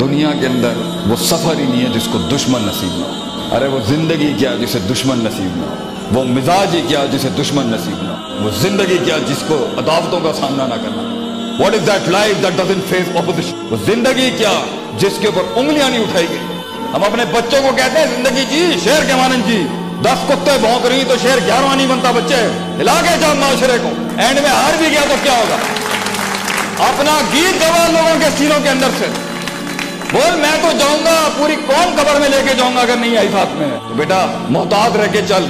दुनिया के अंदर वो सफ़र ही नहीं है जिसको दुश्मन नसीब ना हो। अरे वो ज़िंदगी क्या जिसे दुश्मन नसीब ना हो, वो मिजाज ही क्या जिसे दुश्मन नसीब ना हो, वो ज़िंदगी क्या जिसको अदावतों का सामना ना करना। What is that life that doesn't face opposition? वो ज़िंदगी क्या जिसके ऊपर उंगलियां नहीं उठाई गई। हम अपने बच्चों को कहते हैं जिंदगी जी शेर के मानन जी, 10 कुत्ते भौंक रही तो शेर 11वां नहीं बनता। बच्चे हिला के जाओ माशरे को, एंड में हार भी गया तो क्या होगा? अपना गीत गवा लोगों के सीनों के अंदर से, बोल मैं तो जाऊंगा पूरी कौन कब्र में लेके जाऊंगा अगर नहीं आई साथ में। तो बेटा मोहताज रह के चल,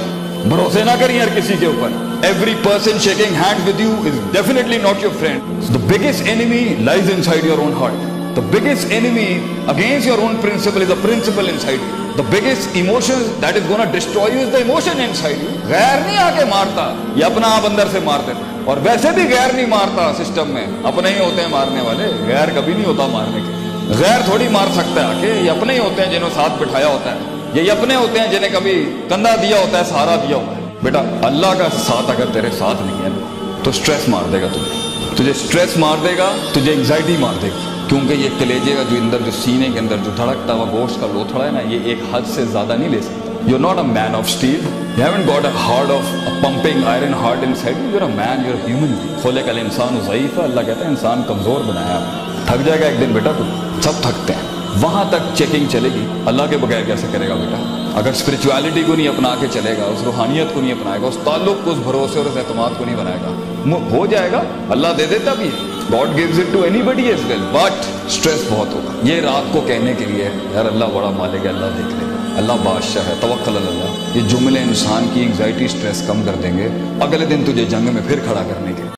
भरोसे ना करिए यार किसी के ऊपर। Every person shaking hands with you is definitely not your friend. The biggest enemy lies inside your own heart. The biggest enemy against your own principle is the principle inside you. The biggest emotion that is going to destroy you is the emotion inside you. गैर नहीं आके मारता, ये अपना आप अंदर से मार देता है। और वैसे भी गैर नहीं मारता, सिस्टम में अपने ही होते हैं मारने वाले। गैर कभी नहीं होता मारने के, गैर थोड़ी मार सकता है आके। ये अपने ही होते हैं जिन्होंने साथ बिठाया होता है, ये अपने होते हैं जिन्हें कभी कंधा दिया होता है, सहारा दिया होता है। बेटा अल्लाह का साथ अगर तेरे साथ नहीं है तो स्ट्रेस मार देगा तुम्हें, तुझे स्ट्रेस मार देगा, तुझे एंग्जाइटी मार देगी। क्योंकि ये कलेजे का जो अंदर, जो सीने के अंदर जो धड़कता हुआ गोश्त का लोथड़ा है ना, ये एक हद से ज़्यादा नहीं ले सकता। You are not a man of steel, you haven't got a heart of a pumping iron heart inside you. You're a man, you're human. खुलिकल इंसान ज़ईफ, अल्लाह कहता है इंसान कमज़ोर बनाया। थक जाएगा एक दिन बेटा, तू सब थकते हैं। वहां तक चेकिंग चलेगी, अल्लाह के बगैर कैसे करेगा बेटा? अगर स्पिरिचुअलिटी को नहीं अपना के चलेगा, उस रूहानियत को नहीं अपनाएगा, उस ताल्लुक को, उस भरोसे और उस एतमाद को नहीं बनाएगा, हो जाएगा। अल्लाह दे देता भी, God gives it to anybody as well, but stress बहुत होगा। ये रात को कहने के लिए यार अल्लाह बड़ा मालिक है, अल्लाह देख लेगा, अल्लाह बादशाह है, तवक्कुल अल्लाह। ये जुमले इंसान की एंग्जाइटी स्ट्रेस कम कर देंगे, अगले दिन तुझे जंग में फिर खड़ा करने के।